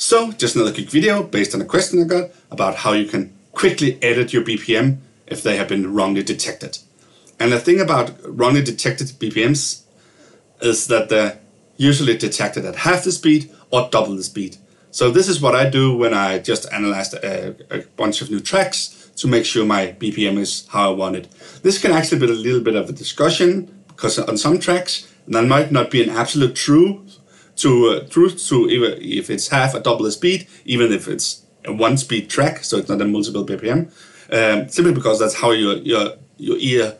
So just another quick video based on a question I got about how you can quickly edit your BPM if they have been wrongly detected. And the thing about wrongly detected BPMs is that they're usually detected at half the speed or double the speed. So this is what I do when I just analyzed a bunch of new tracks to make sure my BPM is how I want it. This can actually be a little bit of a discussion, because on some tracks that might not be an absolute truth to even if it's half or double the speed, even if it's a one speed track, so it's not a multiple BPM, simply because that's how your ear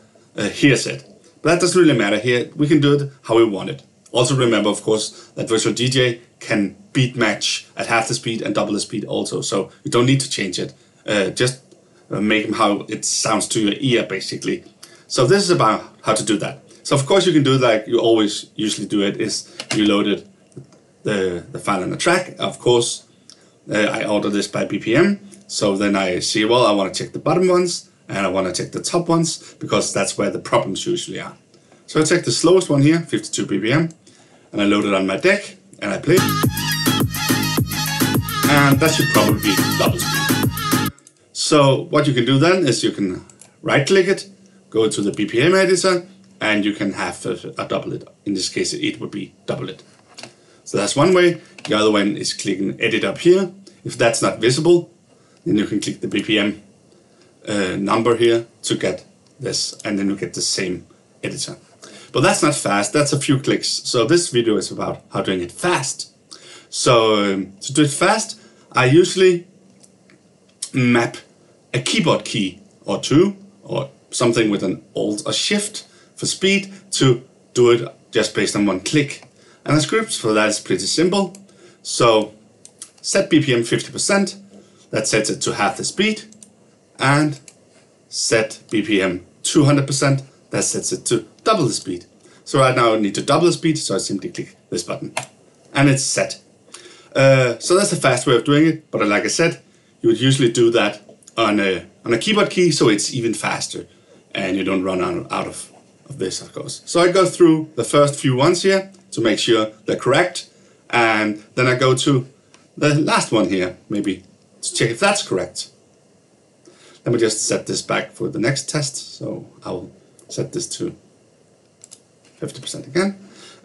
hears it. But that doesn't really matter here. We can do it how we want it. Also remember, of course, that Virtual DJ can beat match at half the speed and double the speed also, so you don't need to change it. Just make them how it sounds to your ear, basically. So this is about how to do that. So of course you can do it like you always usually do it, is you loaded the file on the track. Of course, I order this by BPM, so then I see, well, I want to check the bottom ones and I want to check the top ones, because that's where the problems usually are. So I check the slowest one here, 52 BPM, and I load it on my deck and I play. And that should probably be double speed. So what you can do then is you can right click it, go to the BPM editor, and you can have a double it. In this case, it would be double it. So that's one way. The other one is clicking edit up here. If that's not visible, then you can click the BPM number here to get this, and then you get the same editor. But that's not fast, that's a few clicks. So this video is about how doing it fast. So to do it fast, I usually map a keyboard key or two, or something with an Alt or Shift for speed, to do it just based on one click. And the script for that is pretty simple. So set BPM 50%, that sets it to half the speed, and set BPM 200%, that sets it to double the speed. So right now I need to double the speed, so I simply click this button and it's set. So that's a fast way of doing it, but like I said, you would usually do that on a keyboard key, so it's even faster and you don't run out of this, of course. So I go through the first few ones here to make sure they're correct, and then I go to the last one here, maybe to check if that's correct. Let me just set this back for the next test, so I'll set this to 50% again.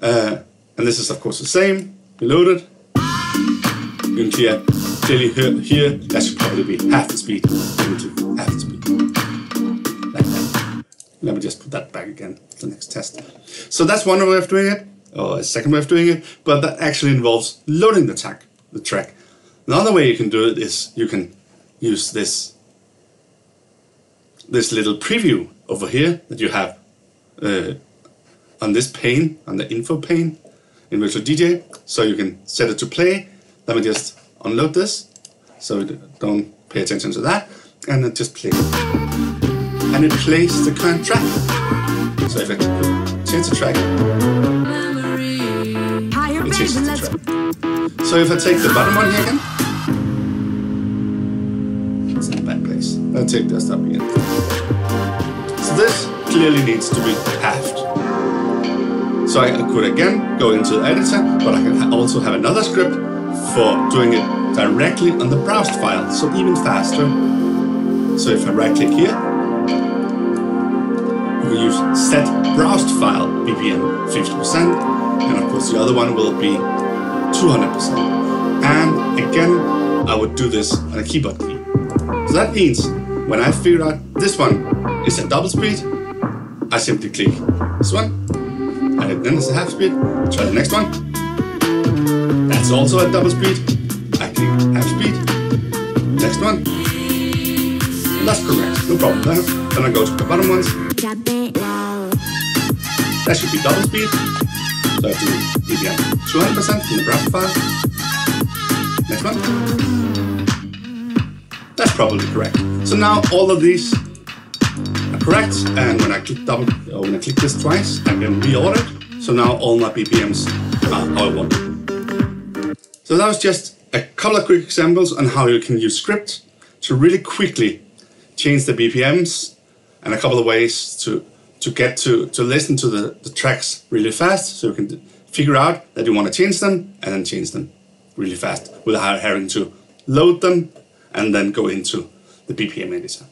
And this is of course the same. You load it. You can clearly hear here, that should probably be half the speed. Half the speed. Like that. Let me just put that back again for the next test. So that's one way of doing it, or a second way of doing it, but that actually involves loading the track. Another way you can do it is you can use this little preview over here that you have on this pane, on the info pane in Virtual DJ, so you can set it to play. Let me just unload this, so don't pay attention to that, and then just play. And it plays the current track. So if I change the track, it changes the track. So if I take the bottom one here again, it's in a bad place. I'll take this up again. So this clearly needs to be halved. So I could again go into the editor, but I can also have another script for doing it directly on the browsed file, so even faster. So if I right click here, we use set browsed file BPM 50%, and of course the other one will be 200%. And again, I would do this on a keyboard key. So that means when I figure out this one is at double speed, I simply click this one. And then it's a half speed. Try the next one. That's also at double speed. I click half speed. Next one. That's correct. No problem there. Then I go to the bottom ones. That should be double speed. So I do BPM 200% in the graph file. Next one. That's probably correct. So now all of these correct, and when I click this twice, I can reorder it. So now all my BPMs are how I want them. So that was just a couple of quick examples on how you can use script to really quickly change the BPMs, and a couple of ways to listen to the tracks really fast, so you can figure out that you want to change them and then change them. really fast without having to load them and then go into the BPM editor.